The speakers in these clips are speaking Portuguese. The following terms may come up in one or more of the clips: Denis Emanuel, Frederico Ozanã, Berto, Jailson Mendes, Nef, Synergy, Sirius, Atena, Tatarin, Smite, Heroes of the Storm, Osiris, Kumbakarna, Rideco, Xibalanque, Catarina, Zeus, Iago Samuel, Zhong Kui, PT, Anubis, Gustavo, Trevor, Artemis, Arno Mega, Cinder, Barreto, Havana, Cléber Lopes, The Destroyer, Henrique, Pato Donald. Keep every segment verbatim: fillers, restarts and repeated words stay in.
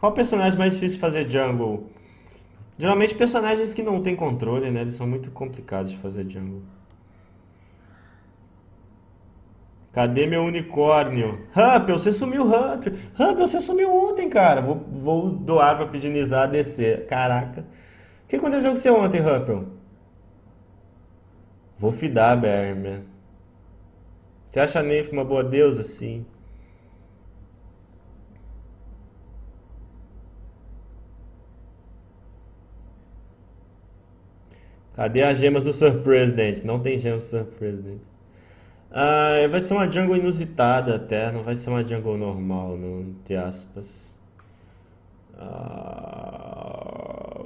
Qual personagem mais difícil de fazer jungle? Geralmente personagens que não tem controle, né? Eles são muito complicados de fazer jungle. Cadê meu unicórnio? Rampel, você sumiu, Rampel. Rampel, você sumiu ontem, cara. Vou, vou doar pra pedinizar a D C. Caraca. O que aconteceu com você ontem, Rampel? Vou fidar, Berman. Você acha a Nef uma boa deusa? Sim. Cadê as gemas do Sir President? Não tem gemas do Sir President. Ah, vai ser uma jungle inusitada até, não vai ser uma jungle normal, não, entre aspas. Ah,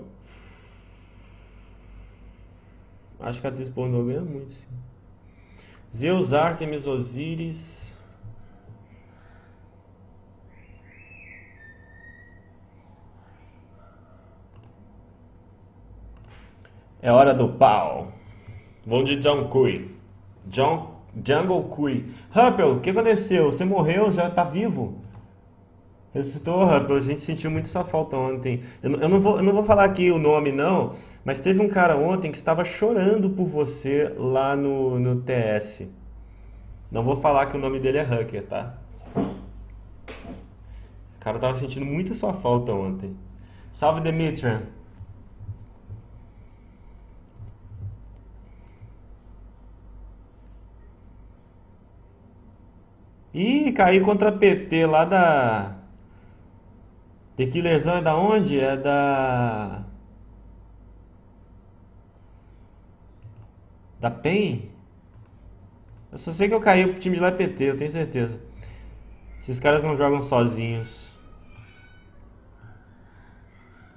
acho que a atriz pornô ganha muito, sim. Zeus, Artemis, Osiris. É hora do pau. Vão de Zhong Kui. Zhong Jungle Kui. Rappel, o que aconteceu? Você morreu? Já tá vivo? Ressuscitou, Rappel. A gente sentiu muito sua falta ontem. Eu, eu, não vou, eu não vou falar aqui o nome, não. Mas teve um cara ontem que estava chorando por você lá no, no T S. Não vou falar que o nome dele é Hacker, tá? O cara tava sentindo muito sua falta ontem. Salve, Demetrian. Ih, caí contra a P T lá da... The Killerzão é da onde? É da... Da P E N? Eu só sei que eu caí pro time de lá é P T, eu tenho certeza. Esses caras não jogam sozinhos.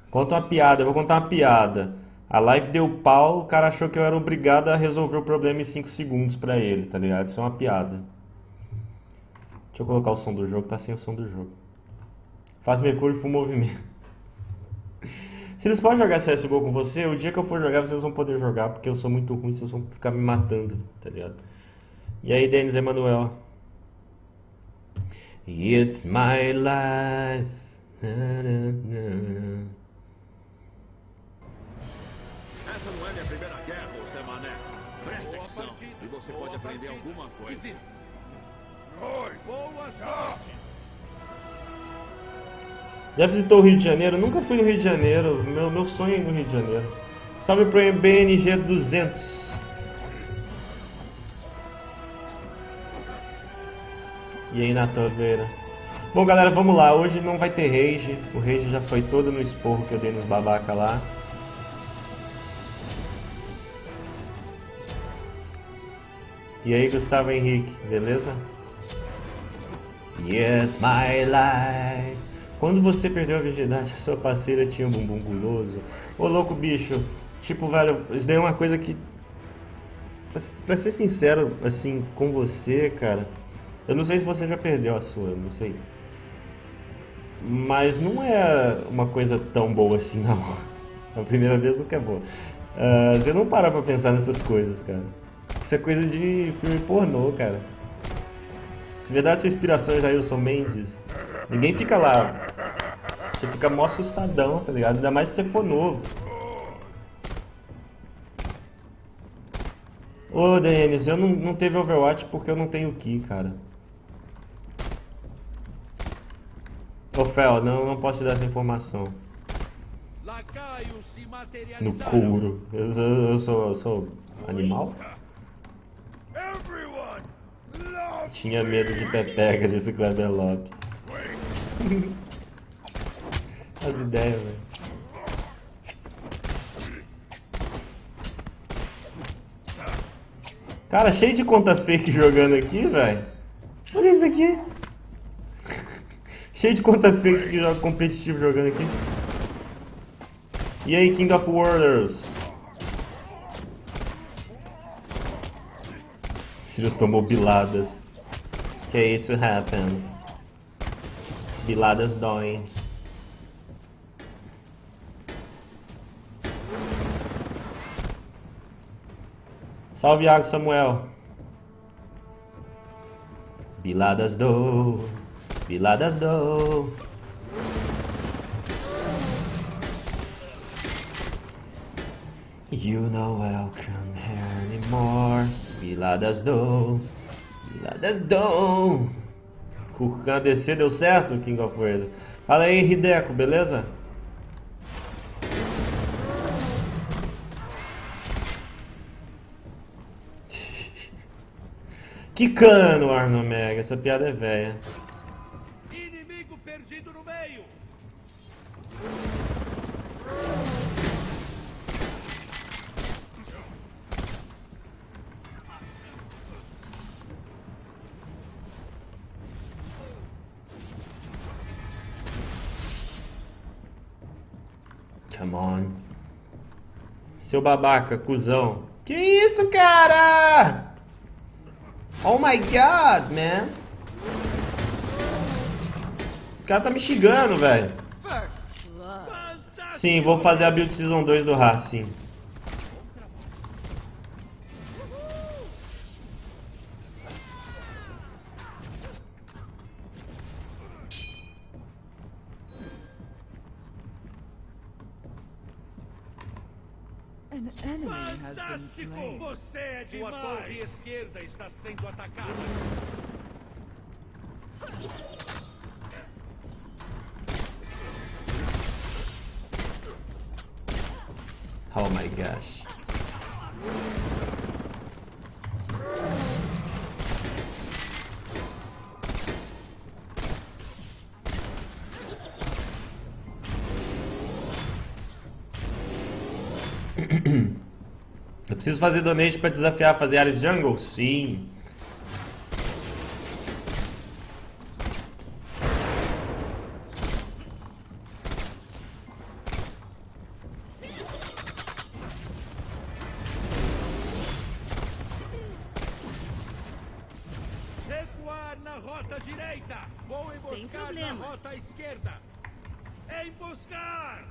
Conta uma piada, eu vou contar uma piada. A live deu pau, o cara achou que eu era obrigado a resolver o problema em cinco segundos pra ele, tá ligado? Isso é uma piada. Deixa eu colocar o som do jogo, tá sem o som do jogo. Faz Mercúrio full movimento. Se eles podem jogar C S G O com você, o dia que eu for jogar vocês vão poder jogar, porque eu sou muito ruim, vocês vão ficar me matando, tá ligado? E aí, Denis Emanuel. It's my life. Na, na, na, na. Essa não é a primeira guerra, você mané. Presta atenção e você pode aprender alguma coisa. Boa sorte. Já visitou o Rio de Janeiro? Nunca fui no Rio de Janeiro. Meu, meu sonho é ir no Rio de Janeiro. Salve pro B N G duzentos. E aí, Natan Veira. Bom, galera, vamos lá. Hoje não vai ter rage. O rage já foi todo no esporro que eu dei nos babaca lá. E aí, Gustavo e Henrique, beleza? Yes, my life. Quando você perdeu a virgindade, a sua parceira tinha um bumbum guloso. Ô, louco, bicho. Tipo, velho, isso daí é uma coisa que... Pra, pra ser sincero, assim, com você, cara... Eu não sei se você já perdeu a sua, não sei. Mas não é uma coisa tão boa assim, não. A primeira vez nunca é boa. Uh, você não para pra pensar nessas coisas, cara. Isso é coisa de filme pornô, cara. Se verdade sua inspiração é Jailson Mendes, ninguém fica lá. Você fica mó assustadão, tá ligado? Ainda mais se você for novo. Ô, Denis, eu não, não teve Overwatch porque eu não tenho Ki, cara. Ô, Fel, não, não posso te dar essa informação. No couro. Eu, eu, eu, sou, eu sou animal? Tinha medo de pepeca, disse o Cléber Lopes. As ideias, velho. Cara, cheio de conta fake jogando aqui, velho. Olha isso aqui. Cheio de conta fake que joga competitivo jogando aqui. E aí, King of Warriors. Sirius tomou biladas. Que isso happens. Biladas doem. Salve, Iago Samuel. Biladas do. Biladas do. You no welcome here anymore. Viladas do. Viladas do. Kurkan D C deu certo, King of Warriors. Fala aí, Rideco, beleza? Que cano, Arno Mega, essa piada é velha. Inimigo perdido no meio. Come on. Seu babaca, cuzão. Que isso, cara? Oh my god, man. O cara tá me xingando, velho. Sim, vou fazer a build Season dois do Racing. Você é sua torre esquerda está sendo atacada. Oh my gosh. Preciso fazer donate para desafiar a fazer áreas jungle? Sim. Recuar na rota direita. Vou emboscar na rota esquerda. Emboscar!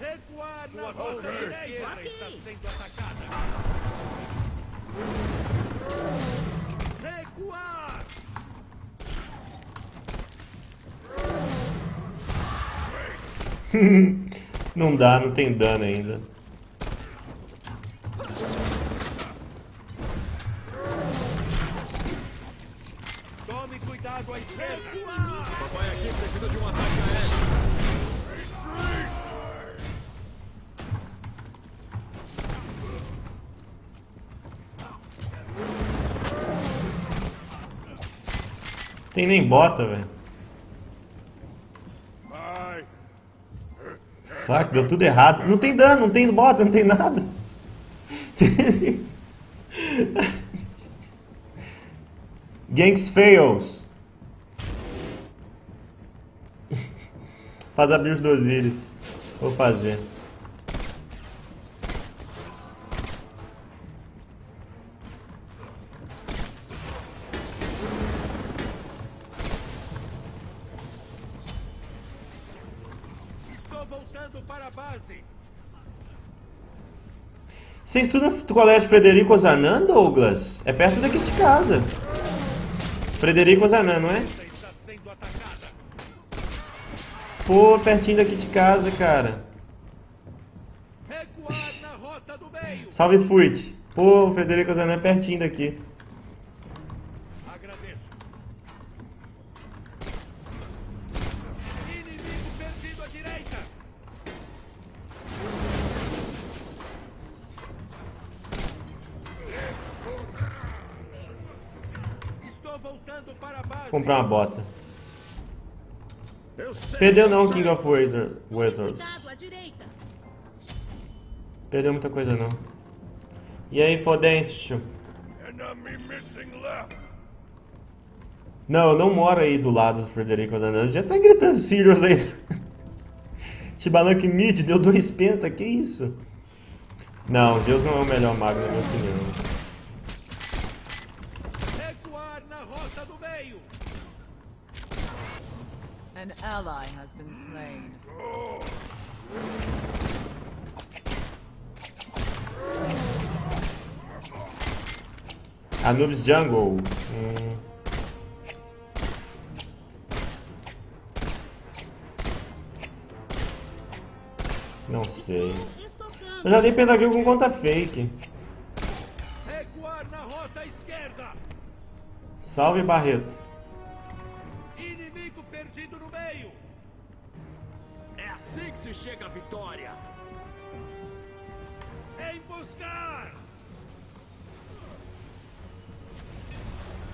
Recuar na rota esquerda está sendo atacada. Recuar! Não dá, não tem dano ainda. Tome cuidado à esquerda. Papai aqui precisa de um ataque aéreo. Tem nem bota, velho. Fuck, deu tudo errado. Não tem dano, não tem bota, não tem nada. Ganks fails. Faz abrir os dois íris. Vou fazer. Você estuda no colégio Frederico Ozanã, Douglas? É perto daqui de casa. Frederico Ozanã, não é? Pô, pertinho daqui de casa, cara. Salve, Fuit. Pô, Frederico Ozanã é pertinho daqui. Comprar uma bota. Perdeu não, King of Warriors. Perdeu muita coisa não. E aí, Fodencio? Não, eu não moro aí do lado do Frederico Ozanã. Já tá gritando Sirius aí. Xibalanque mid, deu dois penta, que isso? Não, Zeus não é o melhor mago na minha opinião. An ally has been slain. Anubis jungle. Hum. Não sei. Eu já dei pentakill com conta fake. Recuar na rota esquerda. Salve, Barreto. Inimigo perdido no meio. É assim que se chega à vitória. Em buscar.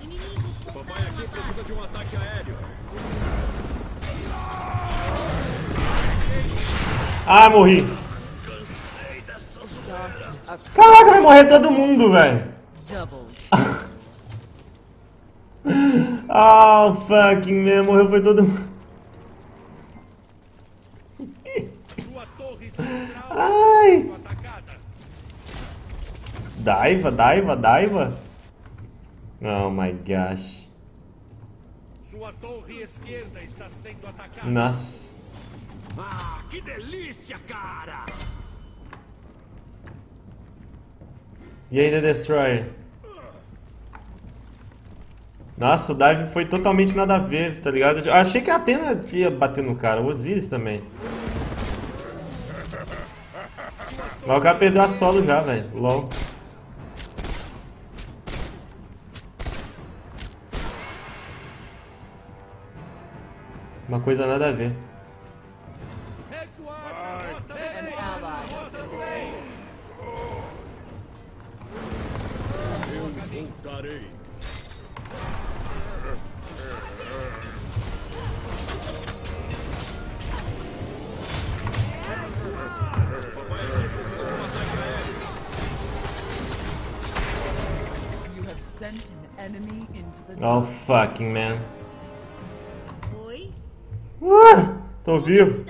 Inimigos com papai aqui precisa de um ataque aéreo. Ah, morri. Caraca, vai morrer todo mundo, velho. Ah, oh, fucking man, morreu foi todo mundo. Ai. Daiva, daiva, daiva. Oh my gosh. Sua torre esquerda está sendo atacada. Nossa. Ah, que delícia, cara! E aí, The Destroyer? Nossa, o dive foi totalmente nada a ver, tá ligado? Eu achei que a Atena ia bater no cara, o Osiris também. Mas o cara perdeu a solo já, velho. L O L. Uma coisa nada a ver. Oh fucking man. Oi? Uh, tô vivo.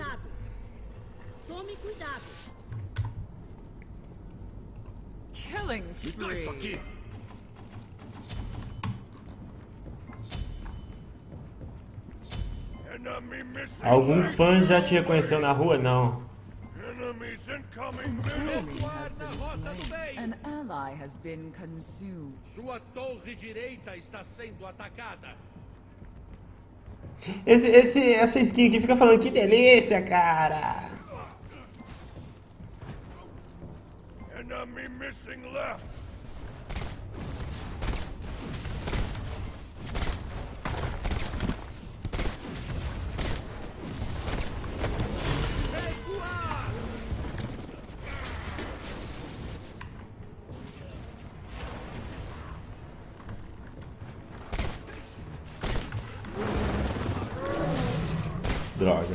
Tome cuidado. Killing spree. Algum fã já te reconheceu na rua? Não. An ally has been consumed. Sua torre direita está sendo atacada. Esse, esse, essa skin aqui fica falando que delícia, cara. Enemy missing left. Droga.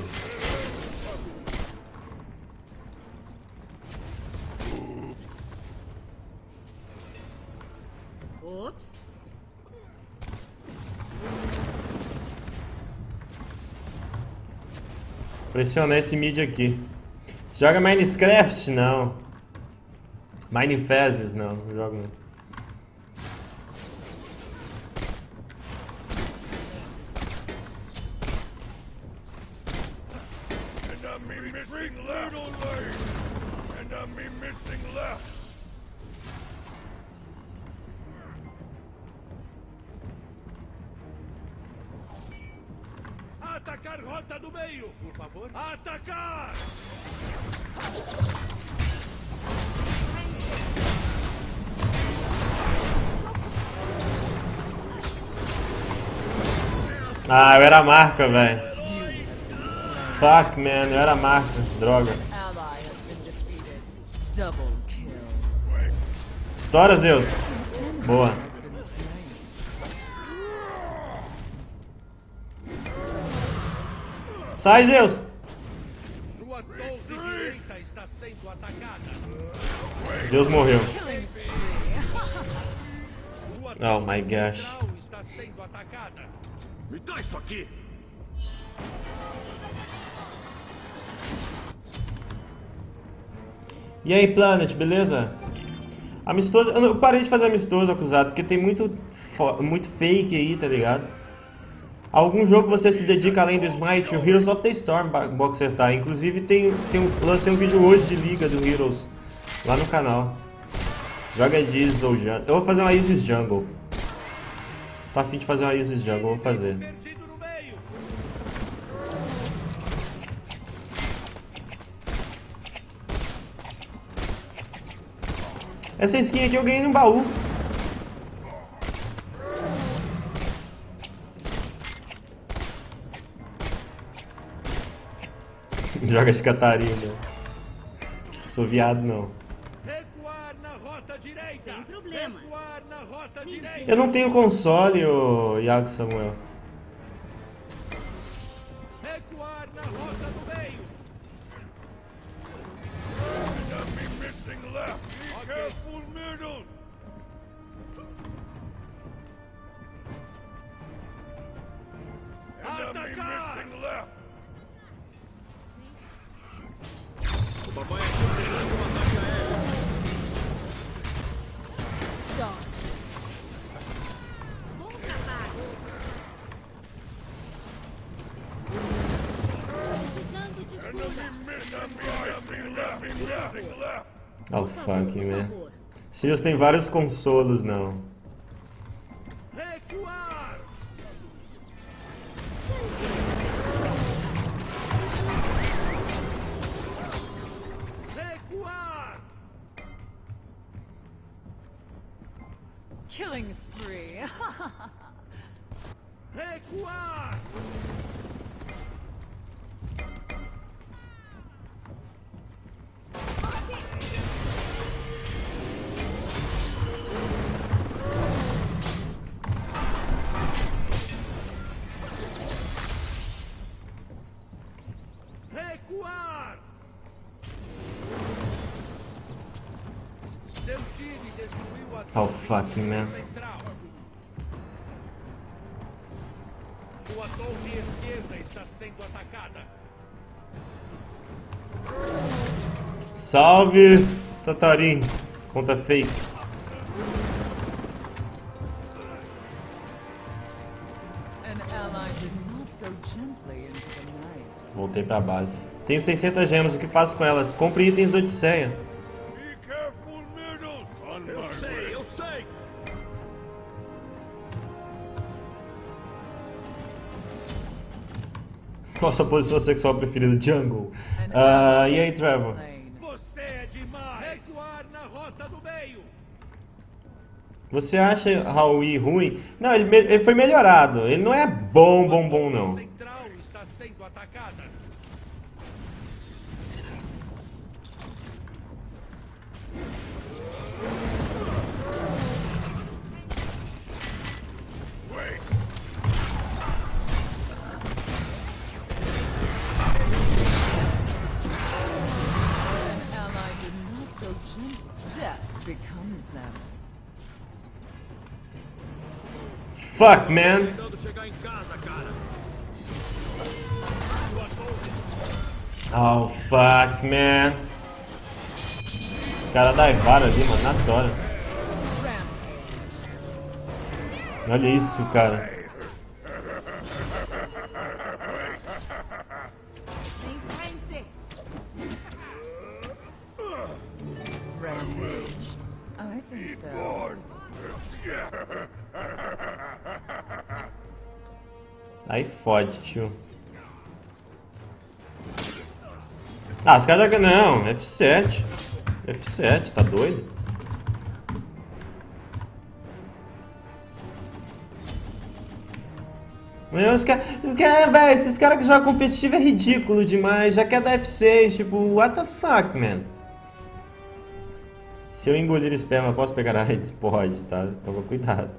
Ops. Pressionar esse mid aqui. Joga Minecraft? Não. Minefazes? Não, não jogo não. Atacar rota do meio, por favor. Atacar! Ah, eu era a marca, velho. Fuck, man, eu era a marca. Droga. Estoura, Zeus. Boa. Sai, Zeus! Sua torre direita está sendo atacada. Zeus morreu. Oh my gosh. Está sendo atacada. Me dá isso aqui. E aí, Planet, beleza? Amistoso, eu parei de fazer amistoso, acusado, porque tem muito muito fake aí, tá ligado? Algum jogo você se dedica além do Smite? O Heroes of the Storm, Boxer, tá? Inclusive, tem, tem um, lancei um vídeo hoje de liga do Heroes lá no canal. Joga de Isis ou Jungle. Eu vou fazer uma Isis Jungle. Tô afim de fazer uma Isis Jungle, vou fazer. Essa skin aqui eu ganhei num baú. Joga de Catarina. Sou viado, não. Sem problemas. Eu não tenho console, ô Iago Samuel. Recuar na rota do meio. Atacar! O papai aqui operando um ataque aéreo. John. Bom trabalho. Oh, fuck, man. Sirius tem vários consolos, não. Killing spree. Recuar. Recuar. Seu time destruiu a torre. Oh, fucking man. Sua torre esquerda está sendo atacada. Salve, Tatarin. Conta fake. Voltei pra base. Tenho seiscentas gemas, o que faço com elas? Compre itens da Odisseia. Eu sei, eu sei. Qual a sua posição sexual preferida? Jungle. Ah, e aí, Trevor? Você é demais. Recuar na rota do meio. Você acha Raul ruim? Não, ele, ele foi melhorado. Ele não é bom, bom, bom, não. Central está sendo atacada. Fuck, man. Oh, fuck, man. Os caras daivaram ali, mano, na tora. Olha isso, cara. Aí fode, tio. Ah, os caras já ganham. Não, F sete. F sete, tá doido? Meu, os caras, velho, esses caras que jogam competitivo é ridículo demais. Já quer dar F seis, tipo, what the fuck, man? Se eu engolir esperma, posso pegar a AIDS? Pode, tá? Toma cuidado.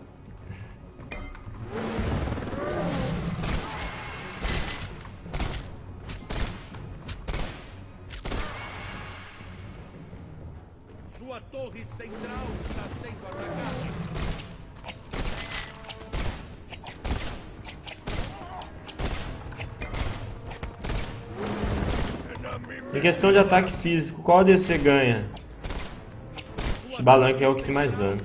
Central está sendo atacada. Em questão de ataque físico, qual D C ganha? Xibalanque é o que tem mais dano.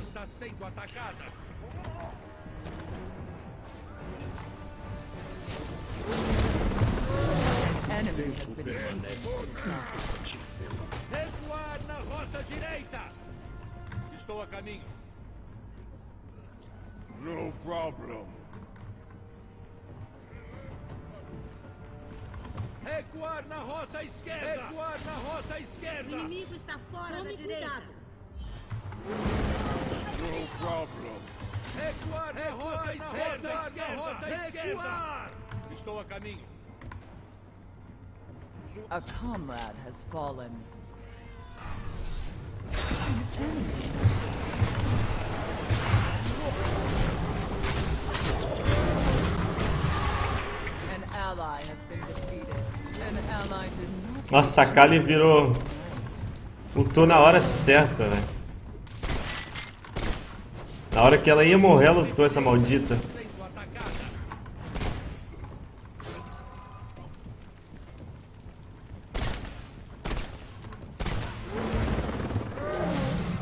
Recuar na rota direita. Estou a caminho. No problem. Recuar na rota esquerda. Recuar na rota esquerda. O inimigo está fora da direita. Recuar, derrota à esquerda, derrota à esquerda! Estou a caminho. A comrade has fallen. An ally has been defeated. An ally did not. Nossa, a Kali virou. Lutou na hora certa, velho. Na hora que ela ia morrer, ela lutou, essa maldita.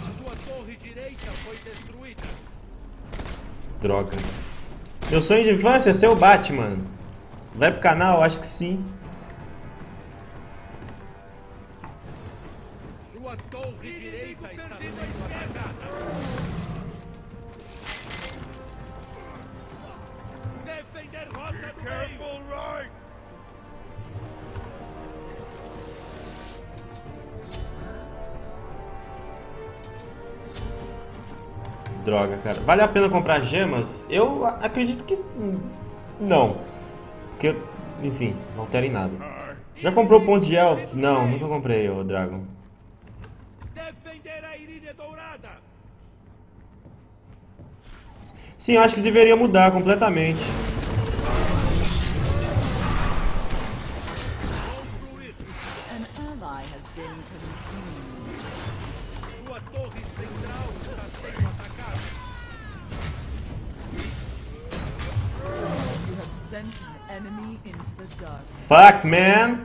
Sua torre direita foi destruída. Droga. Meu sonho de infância é ser o Batman. Vai pro canal? Acho que sim. Sua torre direita está sendo esquerda. Droga, cara. Vale a pena comprar gemas? Eu acredito que não. Porque, enfim, não altera em nada. Já comprou o pão de elfo? Não, nunca comprei, ô Dragon. Sim, eu acho que deveria mudar completamente. Fuck, man!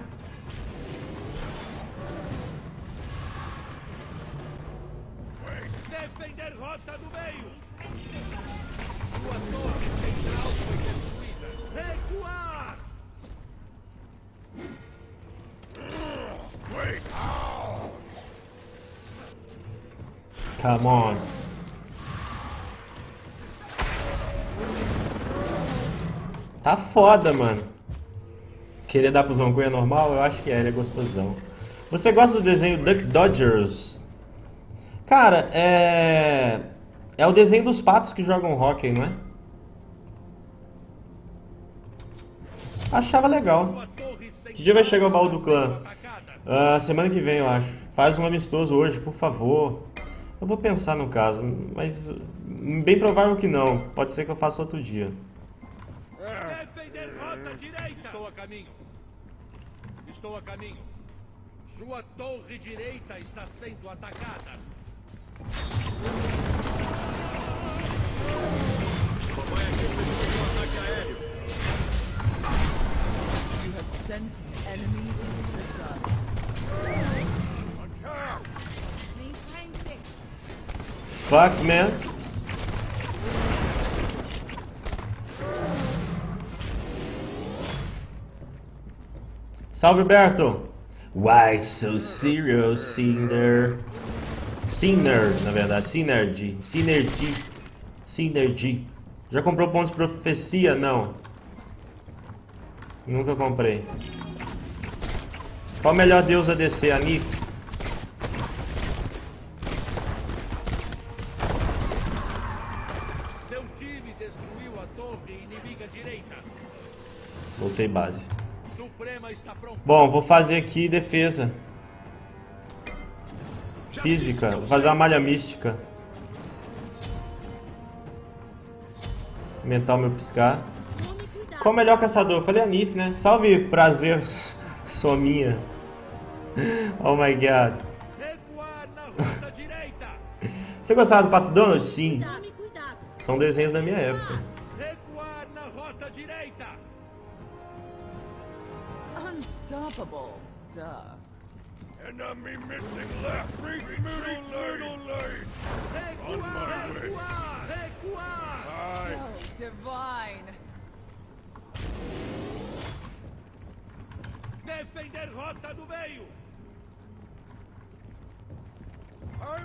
Defender rota do meio! Sua torre central foi destruída! Recuar! Come on! Tá foda, mano! Queria dar pro Zhong Kui é normal? Eu acho que é, ele é gostosão. Você gosta do desenho Duck Dodgers? Cara, é... é o desenho dos patos que jogam hóquei, não é? Achava legal. Que dia vai chegar o baú do clã? Uh, semana que vem, eu acho. Faz um amistoso hoje, por favor. Eu vou pensar no caso, mas bem provável que não. Pode ser que eu faça outro dia. Estou a caminho. Estou a caminho. Sua torre direita está sendo atacada. Papai aqui fez um ataque aéreo. You have sent an enemy into the darkness. Fuck, man. Salve, Berto! Why so serious, Cinder? Cinder, na verdade, Synergy. Synergy. Synergy. Já comprou pontos de profecia? Não. Nunca comprei. Qual a melhor deusa D C? A Nick? Seu time destruiu a torre inimiga direita. Voltei base. Bom, vou fazer aqui defesa física, vou fazer uma malha mística. Aumentar o meu piscar. Qual o melhor caçador? Eu falei a Nif, né? Salve, prazer, sou minha. Oh my god. Você gostava do Pato Donald? Sim. São desenhos da minha época. Unstoppable. Duh. Enemy missing left. Retreat middle lane. Recuar, recuar. So divine. Defender rota do meio.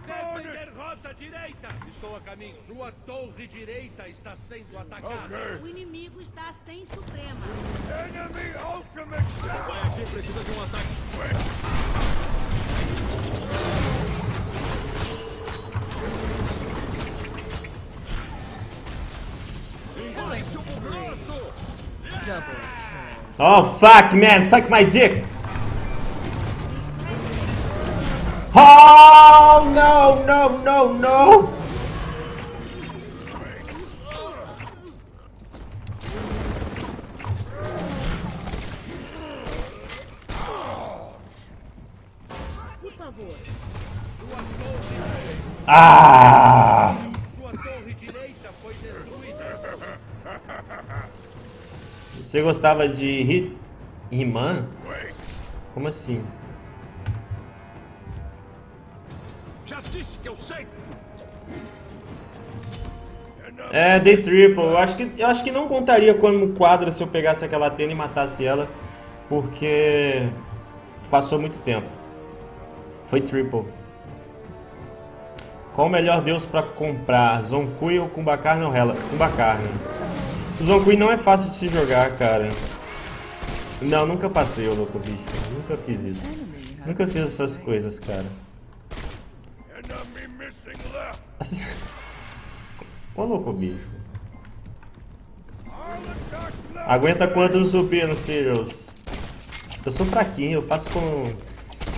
Defender rota direita. Estou a caminho. Sua torre direita está sendo atacada. Okay. O inimigo está sem suprema. Enemy ultimate. O pai aqui precisa de um ataque. Wait. Oh fuck man, suck my dick! Oh no, no, no, no! Por favor. Ah! Sua torre direita foi destruída. Você gostava de ri... rimar? Como assim? Já disse que eu sei. É, Day Triple. Eu acho que, eu acho que não contaria como quadra se eu pegasse aquela Atena e matasse ela, porque passou muito tempo. Foi Triple. Qual o melhor deus pra comprar? Zhong Kui ou Kumbakarna ou ela? Kumbakarna. O Zhong Kui não é fácil de se jogar, cara. Não, nunca passei, ô louco bicho. Nunca fiz isso. Nunca fiz essas coisas, cara. Ô louco bicho. Aguenta quanto eu subir no Sirius? Eu sou fraquinho, eu faço com,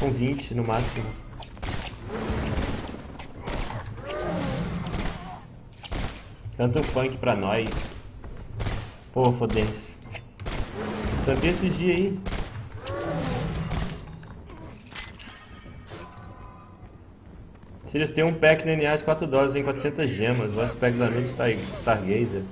com vinte no máximo. Canta o funk pra nós. Pô, foda-se. Também esses dias aí. Sirius tem um pack na N A de quatro dólares em quatrocentas gemas. O nosso pack do Anubis está aí, Stargazer.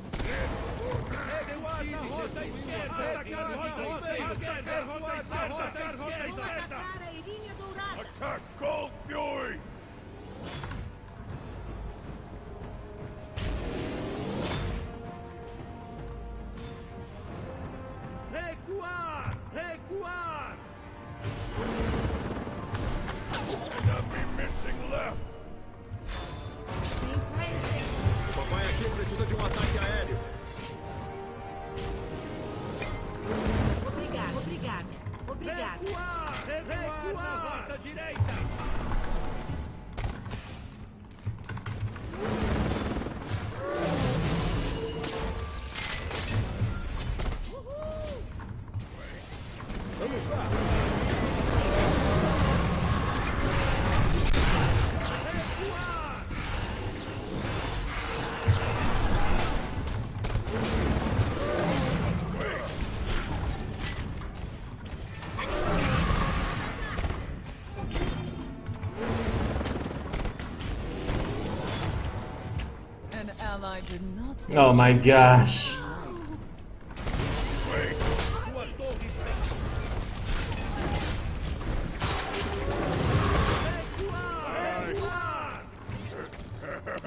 Oh my gosh.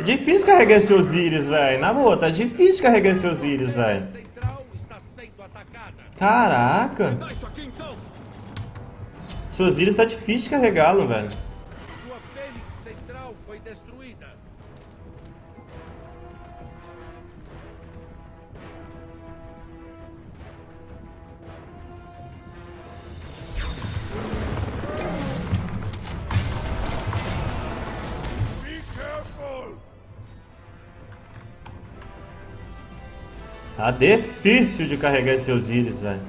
Difícil carregar esse Osiris, velho. Na boa, tá difícil carregar esse Osiris, velho. Caraca. Esse Osiris tá difícil carregá-lo, velho. Sua fênix central foi destruída. Tá difícil de carregar esses Osiris, velho.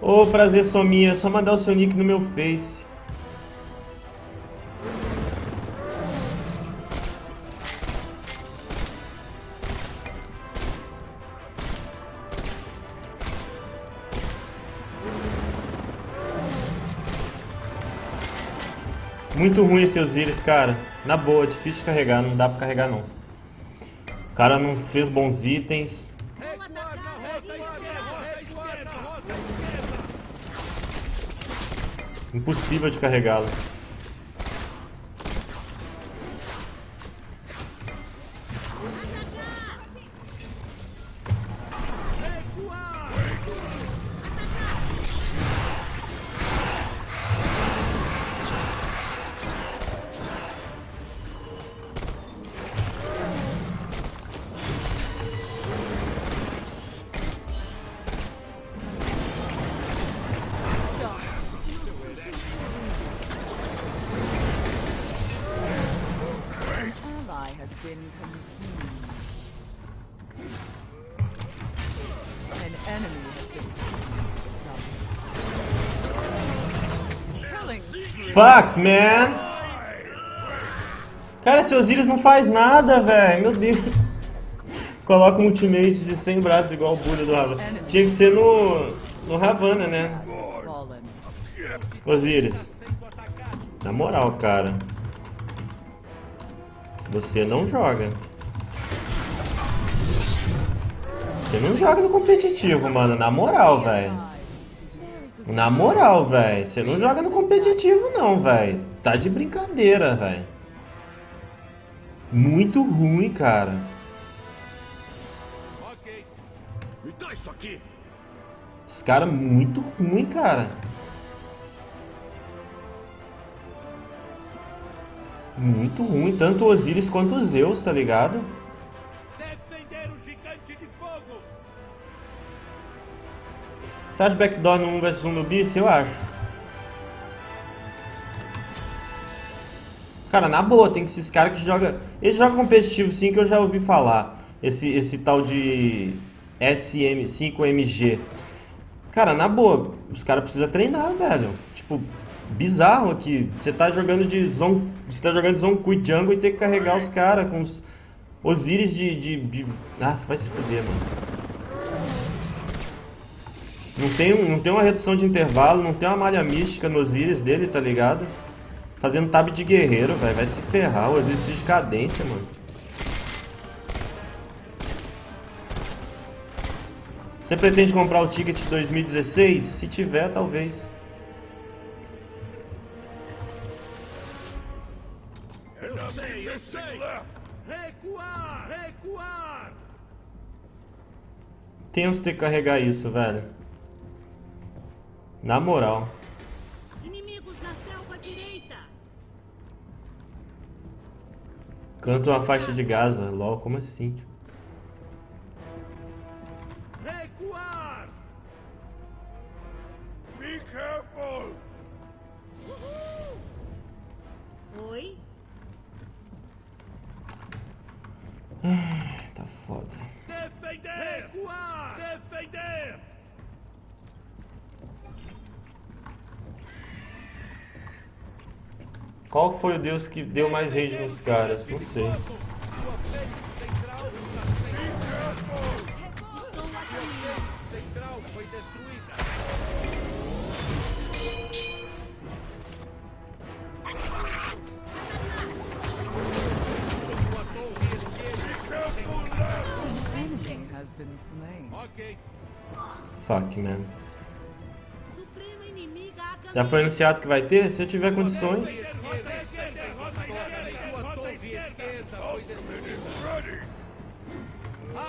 Ô, prazer, Sominha. É só mandar o seu nick no meu Face. Muito ruim esses Osiris, cara. Na boa, difícil de carregar. Não dá pra carregar, não. O cara não fez bons itens. Impossível de carregá-lo. An enemy has been taken. fuck, man! Cara, seu Osiris não faz nada, velho. Meu Deus. Coloca um ultimate de cem braços igual o Buda do Havana. Tinha que ser no... no Havana, né? Osiris. Na moral, cara. Você não joga. Você não joga no competitivo, mano. Na moral, velho. Na moral, velho. Você não joga no competitivo, não, velho. Tá de brincadeira, velho. Muito ruim, cara. Esse cara é muito ruim, cara. Muito ruim, tanto o Osiris quanto o Zeus, tá ligado? Defender o gigante de fogo. Você acha backdoor no um versus um no bis? Eu acho. Cara, na boa, tem que esses caras que jogam... Eles jogam competitivo sim, que eu já ouvi falar. Esse, esse tal de... S M cinco M G. Cara, na boa, os caras precisam treinar, velho. Tipo... Bizarro aqui, você tá jogando de Zhong, você tá jogando de Zhong Kui jungle e tem que carregar os caras com os Osiris de, de, de... Ah, vai se fuder, mano. Não tem, não tem uma redução de intervalo, não tem uma malha mística no Osiris dele, tá ligado? Fazendo tab de guerreiro, velho, vai se ferrar, o Osiris de cadência, mano. Você pretende comprar o ticket de dois mil e dezesseis? Se tiver, talvez. Eu sei! Recuar! Recuar! Temos que ter que carregar isso, velho. Na moral. Inimigos na selva direita. Canto a faixa de Gaza. Lol, como assim? Recuar! Be careful! Uhul. Oi? Tá foda. Defender! Recuar! Defender! Qual foi o deus que deu mais rage nos caras? Não sei. Fuck, man. Já foi anunciado que vai ter? Se eu tiver condições.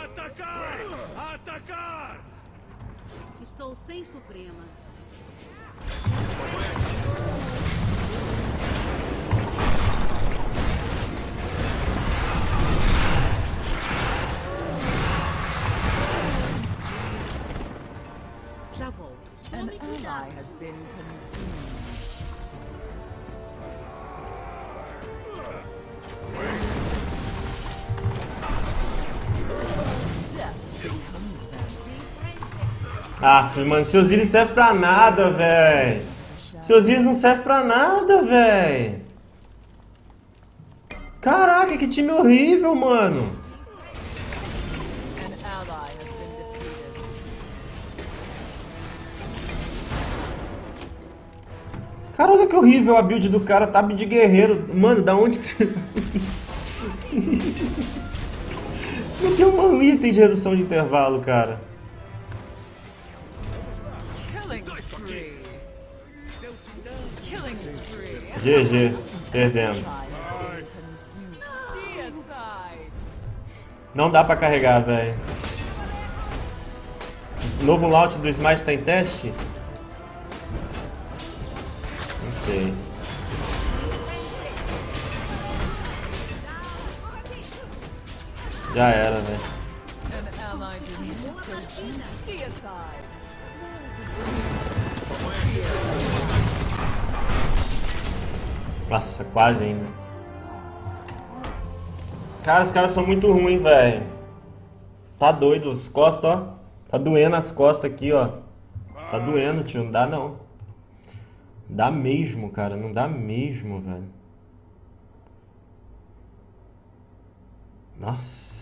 Atacar! Atacar! Estou sem Suprema. Já volto. An ally has been consumed. Ah, mano, seus Osiris serve pra nada, velho. Seus Osiris não serve pra nada, velho. Caraca, que time horrível, mano. Cara, olha que horrível a build do cara, tab de guerreiro. Mano, da onde que você... Não tem um item de redução de intervalo, cara. G G, perdendo. Não dá pra carregar, velho. Novo launch do Smite tá em teste? Já era, velho. Nossa, quase ainda. Cara, os caras são muito ruins, velho. Tá doido, as costas, ó. Tá doendo as costas aqui, ó. Tá doendo, tio, não dá não. Dá mesmo, cara. Não dá mesmo, velho. Nossa.